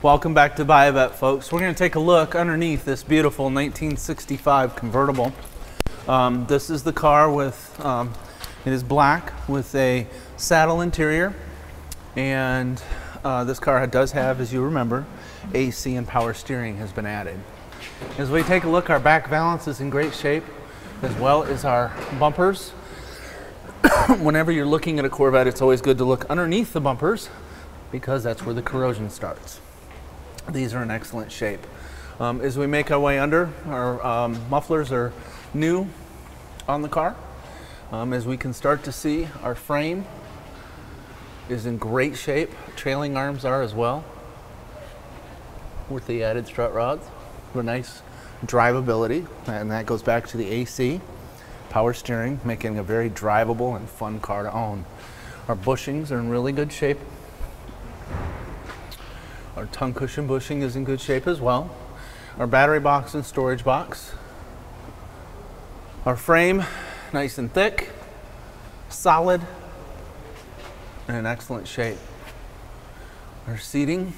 Welcome back to Buy A Vet, folks. We're going to take a look underneath this beautiful 1965 convertible. This is the car with, it is black with a saddle interior, and this car does have, as you remember, AC and power steering has been added. As we take a look, our back valance is in great shape, as well as our bumpers. Whenever you're looking at a Corvette, it's always good to look underneath the bumpers because that's where the corrosion starts. These are in excellent shape. As we make our way under, our mufflers are new on the car. As we can start to see, our frame is in great shape. Trailing arms are as well, with the added strut rods for nice drivability, and that goes back to the AC. Power steering, making a very drivable and fun car to own. Our bushings are in really good shape. Our tongue cushion bushing is in good shape as well. Our battery box and storage box. Our frame, nice and thick, solid, and in excellent shape. Our seating.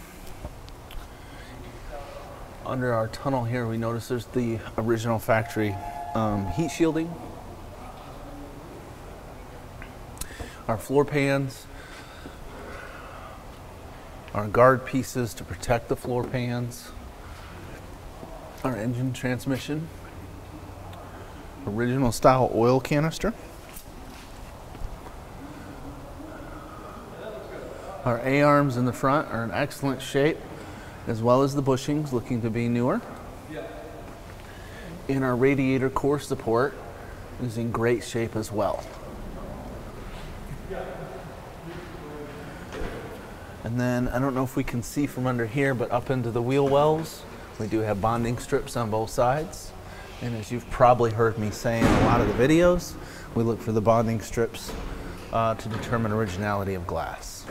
Under our tunnel here, we notice there's the original factory heat shielding. Our floor pans, our guard pieces to protect the floor pans, our engine transmission, original style oil canister, our A-arms in the front are in excellent shape, as well as the bushings looking to be newer. And our radiator core support is in great shape as well. And then, I don't know if we can see from under here, but up into the wheel wells, we do have bonding strips on both sides. And as you've probably heard me say in a lot of the videos, we look for the bonding strips to determine originality of glass.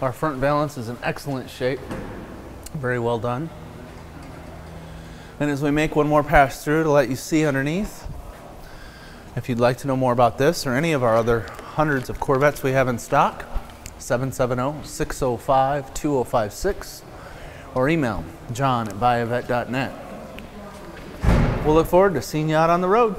Our front valance is in excellent shape, very well done. And as we make one more pass through to let you see underneath, if you'd like to know more about this or any of our other hundreds of Corvettes we have in stock, 770-605-2056, or email John at buyavette.net. We'll look forward to seeing you out on the road.